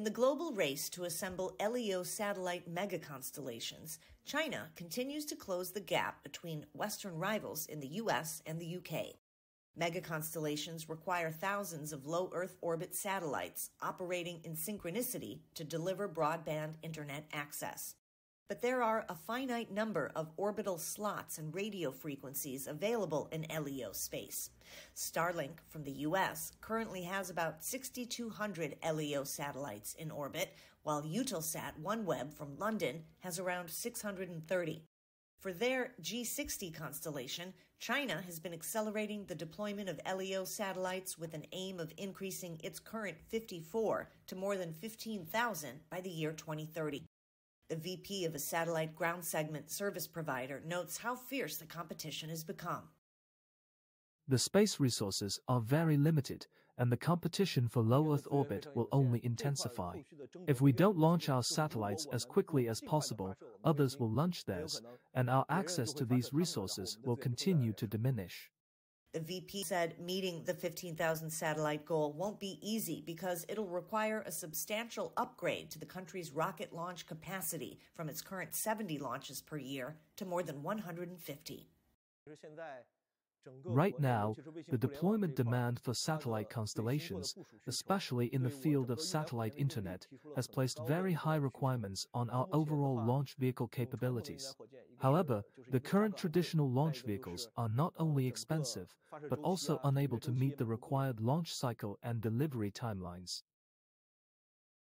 In the global race to assemble LEO satellite megaconstellations, China continues to close the gap between Western rivals in the US and the UK. Megaconstellations require thousands of low-Earth orbit satellites operating in synchronicity to deliver broadband internet access. But there are a finite number of orbital slots and radio frequencies available in LEO space. Starlink from the US currently has about 6,200 LEO satellites in orbit, while Eutelsat OneWeb from London has around 630. For their G60 constellation, China has been accelerating the deployment of LEO satellites with an aim of increasing its current 54 to more than 15,000 by the year 2030. The VP of a satellite ground segment service provider notes how fierce the competition has become. The space resources are very limited, and the competition for low Earth orbit will only intensify. If we don't launch our satellites as quickly as possible, others will launch theirs, and our access to these resources will continue to diminish. The VP said meeting the 15,000 satellite goal won't be easy because it'll require a substantial upgrade to the country's rocket launch capacity from its current 70 launches per year to more than 150. Right now, the deployment demand for satellite constellations, especially in the field of satellite internet, has placed very high requirements on our overall launch vehicle capabilities. However, the current traditional launch vehicles are not only expensive, but also unable to meet the required launch cycle and delivery timelines.